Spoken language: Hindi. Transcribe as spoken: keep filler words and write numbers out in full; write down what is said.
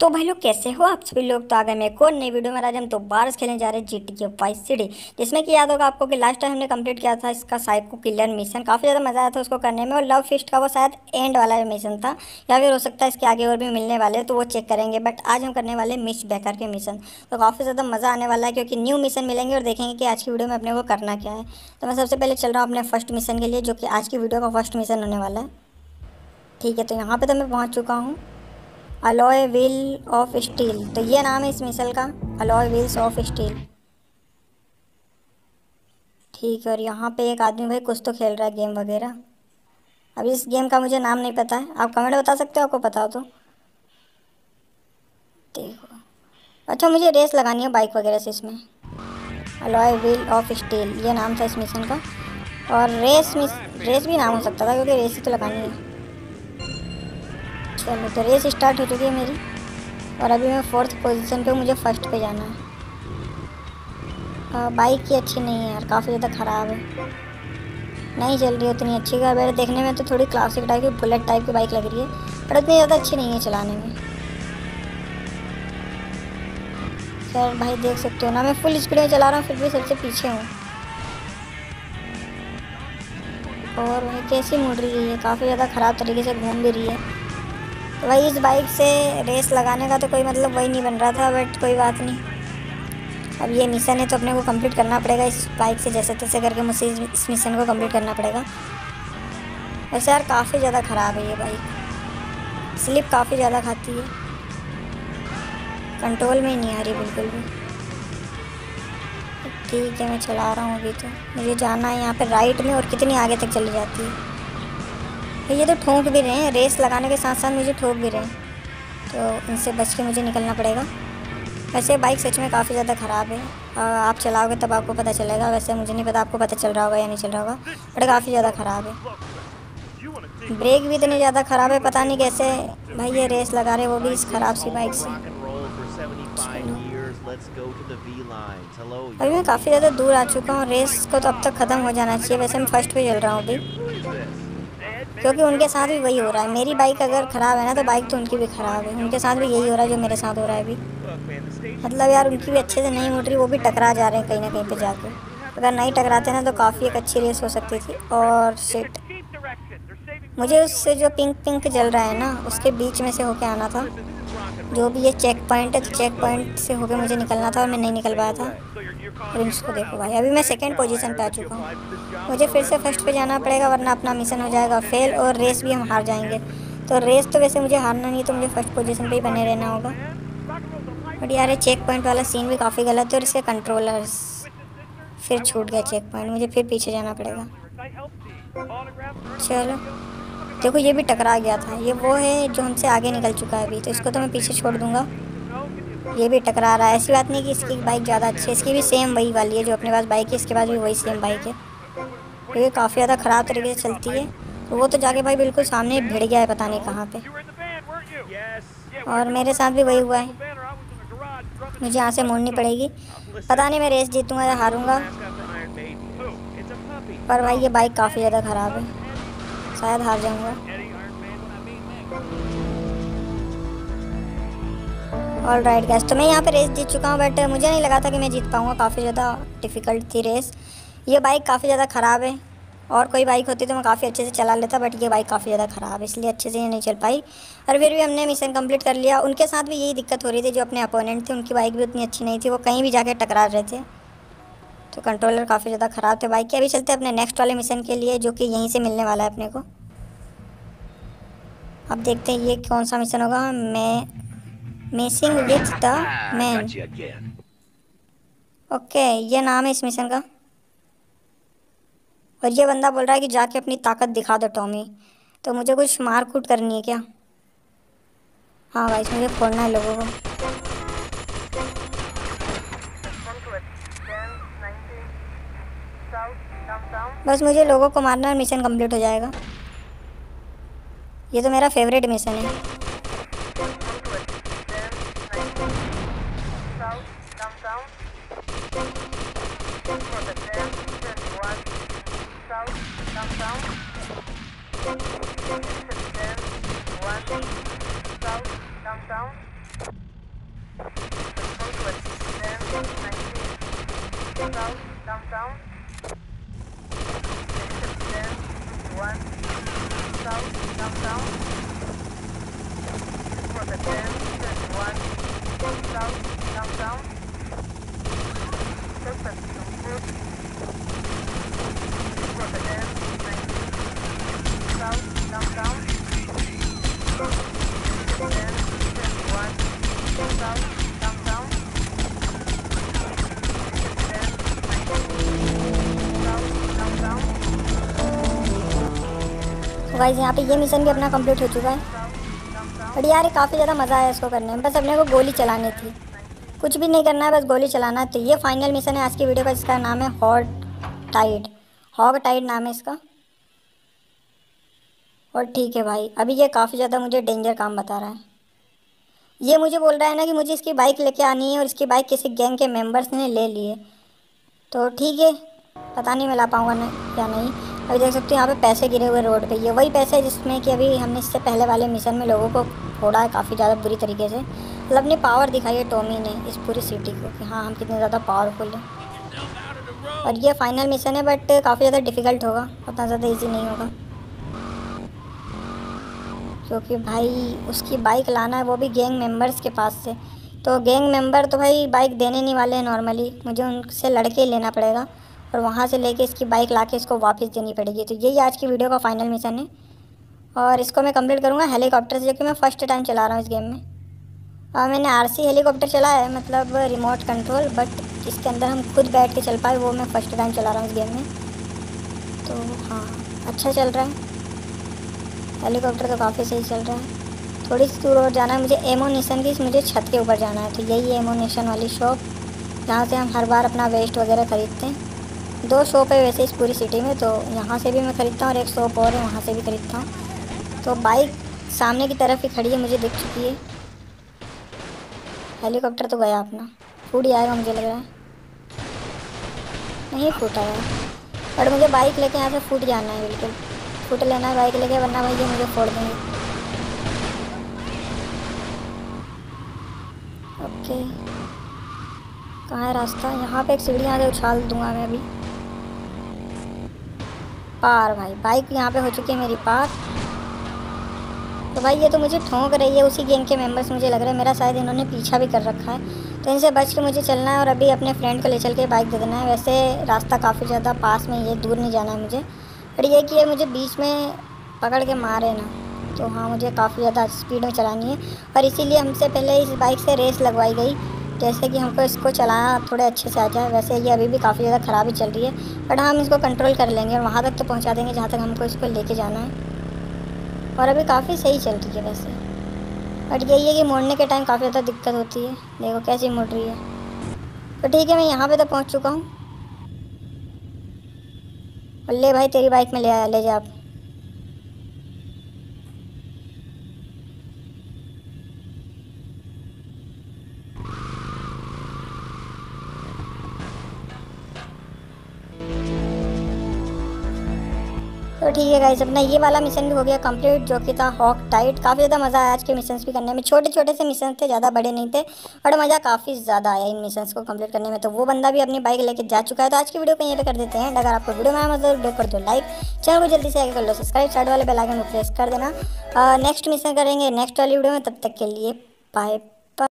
तो भाई लोग कैसे हो आप सभी लोग। तो आ गए मैं एक और नई वीडियो में। आज हम तो बारिश खेलने जा रहे हैं G T A vice city, जिसमें कि याद होगा आपको कि लास्ट टाइम हमने कंप्लीट किया था इसका साइको किलर मिशन। काफ़ी ज़्यादा मज़ा आया था उसको करने में। और लव फिस्ट का वो शायद एंड वाला मिशन था, या फिर हो सकता है इसके आगे और भी मिलने वाले, तो वो चेक करेंगे। बट आज हम करने वाले मिस बैकर के मिशन, तो काफ़ी ज़्यादा मज़ा आने वाला है क्योंकि न्यू मिशन मिलेंगे और देखेंगे कि आज की वीडियो में अपने वो करना क्या है। तो मैं सबसे पहले चल रहा हूँ अपने फर्स्ट मिशन के लिए, जो कि आज की वीडियो का फर्स्ट मिशन होने वाला है। ठीक है, तो यहाँ पर तो मैं पहुँच चुका हूँ, अलॉय व्हील ऑफ स्टील। तो ये नाम है इस मिसल का, अलॉय व्हील्स ऑफ स्टील। ठीक है, और यहाँ पे एक आदमी भाई कुछ तो खेल रहा है गेम वगैरह। अब इस गेम का मुझे नाम नहीं पता है, आप कमेंट बता सकते हो आपको पता हो तो। देखो, अच्छा मुझे रेस लगानी है बाइक वगैरह से इसमें। अलॉय व्हील ऑफ स्टील ये नाम था इस मिशन का, और रेस रेस भी नाम हो सकता था क्योंकि रेस ही तो लगानी है। चलो, तो रेस स्टार्ट हो चुकी है मेरी, और अभी मैं फोर्थ पोजीशन पे हूँ, मुझे फर्स्ट पे जाना है। बाइक की अच्छी नहीं है यार, काफ़ी ज़्यादा ख़राब है, नहीं चल रही उतनी अच्छी। का मेरे देखने में तो थोड़ी क्लासिक टाइप की बुलेट टाइप की बाइक लग रही है, पर उतनी ज़्यादा अच्छी नहीं है चलाने में। सर भाई देख सकते हो ना, मैं फुल स्पीड में चला रहा हूँ फिर भी सबसे पीछे हूँ। और वही कैसी मुड़ रही है, काफ़ी ज़्यादा ख़राब तरीके से घूम भी रही है। वही इस बाइक से रेस लगाने का तो कोई मतलब वही नहीं बन रहा था, बट कोई बात नहीं। अब ये मिशन है तो अपने को कंप्लीट करना पड़ेगा इस बाइक से, जैसे तैसे करके मुझे इस मिशन को कंप्लीट करना पड़ेगा। वैसे यार काफ़ी ज़्यादा ख़राब है ये बाइक, स्लिप काफ़ी ज़्यादा खाती है, कंट्रोल में ही नहीं आ रही बिल्कुल भी। ठीक है, मैं चला रहा हूँ अभी, तो मुझे जाना है यहाँ पर राइट में, और कितनी आगे तक चली जाती है। ये तो ठोक भी रहे हैं, रेस लगाने के साथ साथ मुझे ठोक भी रहे हैं, तो इनसे बच के मुझे निकलना पड़ेगा। वैसे बाइक सच में काफ़ी ज़्यादा ख़राब है, आप चलाओगे तब आपको पता चलेगा। वैसे मुझे नहीं पता आपको पता चल रहा होगा या नहीं चल रहा होगा, बट काफ़ी ज़्यादा ख़राब है। ब्रेक भी इतने ज़्यादा ख़राब है, पता नहीं कैसे भाई ये रेस लगा रहे, वो भी इस ख़राब सी बाइक से। अभी मैं काफ़ी ज़्यादा दूर आ चुका हूँ, रेस को तो अब तक ख़त्म हो जाना चाहिए। वैसे मैं फर्स्ट पे चल रहा हूँ अभी, क्योंकि उनके साथ भी वही हो रहा है। मेरी बाइक अगर ख़राब है ना, तो बाइक तो उनकी भी ख़राब है, उनके साथ भी यही हो रहा है जो मेरे साथ हो रहा है अभी। मतलब यार उनकी भी अच्छे से नहीं उठ रही, वो भी टकरा जा रहे हैं कहीं ना कहीं पे जाके। अगर नहीं टकराते ना तो काफ़ी एक अच्छी रेस हो सकती थी। और शिट, मुझे उससे जो पिंक पिंक जल रहा है ना, उसके बीच में से होके आना था, जो भी ये चेक पॉइंट है, तो चेक पॉइंट से होके मुझे निकलना था और मैं नहीं निकल पाया था। और इसको देखो भाई, अभी मैं सेकंड पोजीशन पे आ चुका हूँ, मुझे फिर से फर्स्ट पे जाना पड़ेगा वरना अपना मिशन हो जाएगा फेल और रेस भी हम हार जाएंगे। तो रेस तो वैसे मुझे हारना नहीं, तो मुझे फर्स्ट पोजीशन पे ही बने रहना होगा। बट यार ये चेक पॉइंट वाला सीन भी काफ़ी गलत है, और इसके कंट्रोलर्स फिर छूट गया चेक पॉइंट, मुझे फिर पीछे जाना पड़ेगा। चलो देखो, ये भी टकरा गया था, ये वो है जो हमसे आगे निकल चुका है अभी, तो इसको तो मैं पीछे छोड़ दूँगा। ये भी टकरा रहा है, ऐसी बात नहीं कि इसकी बाइक ज़्यादा अच्छी है, इसकी भी सेम वही वाली है जो अपने पास बाइक है, इसके पास भी वही सेम बाइक है। तो ये काफ़ी ज़्यादा ख़राब तरीके से चलती है, तो वो तो जाके भाई बिल्कुल सामने भिड़ गया है, पता नहीं कहाँ पे। और मेरे साथ भी वही हुआ है, मुझे यहाँ से मोड़नी पड़ेगी। पता नहीं मैं रेस जीतूँगा या हारूँगा, पर भाई ये बाइक काफ़ी ज़्यादा ख़राब है, शायद हार जाऊँगा। ऑल राइट गाइस, तो मैं यहाँ पे रेस जीत चुका हूँ, बट मुझे नहीं लगा था कि मैं जीत पाऊँगा, काफ़ी ज़्यादा डिफ़िकल्ट थी रेस। ये बाइक काफ़ी ज़्यादा ख़राब है, और कोई बाइक होती तो मैं काफ़ी अच्छे से चला लेता, बट ये बाइक काफ़ी ज़्यादा ख़राब है, इसलिए अच्छे से ये नहीं चल पाई। और फिर भी हमने मिशन कंप्लीट कर लिया। उनके साथ भी यही दिक्कत हो रही थी, जो अपने अपोनेंट थे उनकी बाइक भी उतनी अच्छी नहीं थी, वो कहीं भी जाके टकरा रहे थे, तो कंट्रोलर काफ़ी ज़्यादा ख़राब थे बाइक के। अभी चलते अपने नेक्स्ट वाले मिशन के लिए, जो कि यहीं से मिलने वाला है अपने को। अब देखते हैं ये कौन सा मिशन होगा। मैं messing with the man, okay ये नाम है इस मिशन का। और ये बंदा बोल रहा है कि जाके अपनी ताकत दिखा दो टॉमी, तो मुझे कुछ मार कूट करनी है क्या? हाँ भाई, मुझे फोड़ना है लोगों को। बस मुझे लोगों को मारना है, मिशन कंप्लीट हो जाएगा। ये तो मेरा फेवरेट मिशन है। गाइस यहाँ पे ये मिशन भी अपना कंप्लीट हो चुका है। बट यार काफ़ी ज़्यादा मज़ा आया इसको करने में। बस अपने को गोली चलानी थी, कुछ भी नहीं करना है, बस गोली चलाना है। तो ये फाइनल मिशन है आज की वीडियो का, इसका नाम है हॉग टाइड। हॉग टाइड नाम है इसका। और ठीक है भाई, अभी ये काफ़ी ज़्यादा मुझे डेंजर काम बता रहा है। ये मुझे बोल रहा है ना कि मुझे इसकी बाइक लेके आनी है और इसकी बाइक किसी गैंग के मेम्बर्स ने ले लिए। तो ठीक है, पता नहीं मैं ला पाऊँगा ना या नहीं। अभी देख सकते हो यहाँ पे पैसे गिरे हुए रोड पे। ये वही पैसे है जिसमें कि अभी हमने इससे पहले वाले मिशन में लोगों को फोड़ा है काफ़ी ज़्यादा बुरी तरीके से। मतलब अपनी पावर दिखाई है टॉमी ने इस पूरी सिटी को कि हाँ हम कितने ज़्यादा पावरफुल हैं। और ये फाइनल मिशन है बट काफ़ी ज़्यादा डिफ़िकल्ट होगा, उतना ज़्यादा ईजी नहीं होगा, क्योंकि भाई उसकी बाइक लाना है वो भी गैंग मेम्बर्स के पास से। तो गैंग मेम्बर तो भाई बाइक देने नहीं वाले हैं नॉर्मली, मुझे उनसे लड़के ही लेना पड़ेगा और वहाँ से लेके इसकी बाइक लाके इसको वापस देनी पड़ेगी। तो यही आज की वीडियो का फाइनल मिशन है और इसको मैं कंप्लीट करूँगा हेलीकॉप्टर से, जो कि मैं फ़र्स्ट टाइम चला रहा हूँ इस गेम में। और मैंने आरसी हेलीकॉप्टर चलाया है, मतलब रिमोट कंट्रोल, बट इसके अंदर हम खुद बैठ के चल पाए वो मैं फ़र्स्ट टाइम चला रहा हूँ इस गेम में। तो हाँ अच्छा चल रहा है हेलीकॉप्टर, तो काफ़ी सही चल रहा है। थोड़ी सी दूर और जाना है मुझे एमो नेशन की, मुझे छत के ऊपर जाना है। तो यही एमो नेशन वाली शॉप जहाँ से हम हर बार अपना वेस्ट वगैरह ख़रीदते हैं। दो शॉप है वैसे इस पूरी सिटी में, तो यहाँ से भी मैं ख़रीदता हूँ और एक शॉप और है वहाँ से भी ख़रीदता हूँ। तो बाइक सामने की तरफ ही खड़ी है, मुझे दिख चुकी है। हेलीकॉप्टर तो गया अपना, फूट ही आएगा मुझे लग रहा है। नहीं फूटा है बट मुझे बाइक लेके यहाँ से फूट जाना है, बिल्कुल फूट लेना है बाइक लेके, वरना भाई ये मुझे फोड़ देंगे। ओके कहाँ है रास्ता? यहाँ पे एक सीढ़ी आगे उछाल दूंगा मैं अभी। पार भाई बाइक यहाँ पे हो चुकी है मेरी पार। तो भाई ये तो मुझे ठोंक रही है, उसी गैंग के मेंबर्स मुझे लग रहा है, मेरा शायद इन्होंने पीछा भी कर रखा है। तो इनसे बच के मुझे चलना है और अभी अपने फ्रेंड को ले चल के बाइक दे देना है। वैसे रास्ता काफ़ी ज़्यादा पास में ही है, दूर नहीं जाना है मुझे। पर यह कि ये मुझे बीच में पकड़ के मारे ना, तो हाँ मुझे काफ़ी ज़्यादा स्पीड में चलानी है। और इसीलिए हमसे पहले इस बाइक से रेस लगवाई गई, जैसे कि हमको इसको चलाना थोड़े अच्छे से आ जाए। वैसे ये अभी भी काफ़ी ज़्यादा ख़राब ही चल रही है बट हम इसको कंट्रोल कर लेंगे और वहाँ तक तो पहुँचा देंगे जहाँ तक हमको इसको लेके जाना है। और अभी काफ़ी सही चल रही है वैसे, बट यही है कि मोड़ने के टाइम काफ़ी ज़्यादा दिक्कत होती है। देखो कैसी मुड़ रही है। तो ठीक है मैं यहाँ पर तो पहुँच चुका हूँ। और ले भाई तेरी बाइक में ले आया, ले जा आप। तो ठीक है गाइस अपना ये वाला मिशन भी हो गया कंप्लीट, जो कि था हॉग टाइड। काफ़ी ज़्यादा मज़ा आया आज के मिशंस भी करने में। छोटे छोटे से मिशन थे, ज़्यादा बड़े नहीं थे, बट मज़ा काफ़ी ज़्यादा आया इन मिशंस को कंप्लीट करने में। तो वो बंदा भी अपनी बाइक लेके जा चुका है। तो आज की वीडियो को यहीं पे कर देते हैं। अगर आपको वीडियो में आया मज़ा वीडियो कर दो लाइक, चैनल को जल्दी से आगे कर लो सब्सक्राइब, साइड वाले बेल आइकन को प्रेस कर देना। नेक्स्ट मिशन करेंगे नेक्स्ट वाली वीडियो में, तब तक के लिए बाय।